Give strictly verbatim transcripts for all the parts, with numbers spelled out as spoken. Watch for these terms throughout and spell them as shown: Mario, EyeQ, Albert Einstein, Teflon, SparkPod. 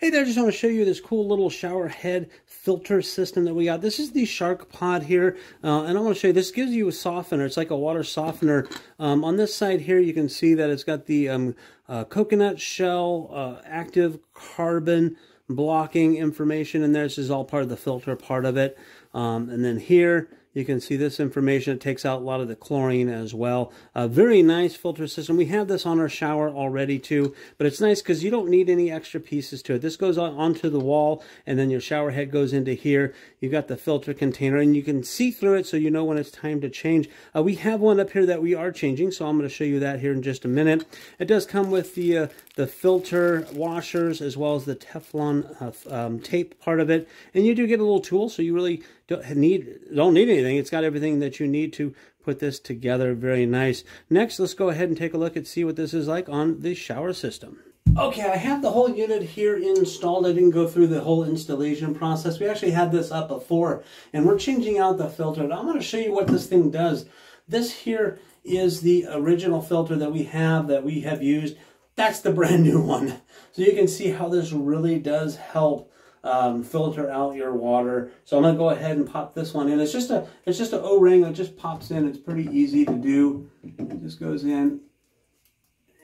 Hey there, I just want to show you this cool little shower head filter system that we got. This is the SparkPod here, uh, and I want to show you, this gives you a softener. It's like a water softener. Um, on this side here, you can see that it's got the um, uh, coconut shell, uh, active carbon blocking information in there. This is all part of the filter part of it. Um, and then here, you can see this information. It takes out a lot of the chlorine as well. A very nice filter system. We have this on our shower already too, but it's nice because you don't need any extra pieces to it. This goes on, onto the wall, and then your shower head goes into here. You've got the filter container, and you can see through it so you know when it's time to change. Uh, we have one up here that we are changing, so I'm going to show you that here in just a minute. It does come with the, uh, the filter washers as well as the Teflon uh, um, tape part of it. And you do get a little tool, so you really don't need, don't need anything. It's got everything that you need to put this together. Very nice. Next, let's go ahead and take a look and see what this is like on the shower system. Okay, I have the whole unit here installed. I didn't go through the whole installation process. We actually had this up before, and we're changing out the filter. I'm going to show you what this thing does. This here is the original filter that we have, that we have used. That's the brand new one. So you can see how this really does help Um, filter out your water. So I'm gonna go ahead and pop this one in. It's just a, it's just an O-ring that just pops in. It's pretty easy to do. It just goes in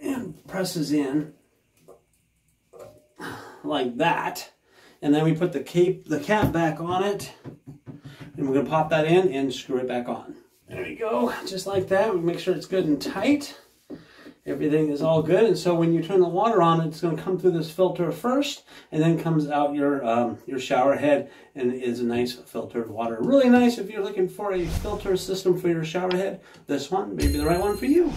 and presses in like that. And then we put the cape, the cap back on it, and we're gonna pop that in and screw it back on. There we go, just like that. We make sure it's good and tight. Everything is all good, and so when you turn the water on, it's going to come through this filter first, and then comes out your um, your shower head, and is a nice filtered water. Really nice if you're looking for a filter system for your shower head. This one may be the right one for you.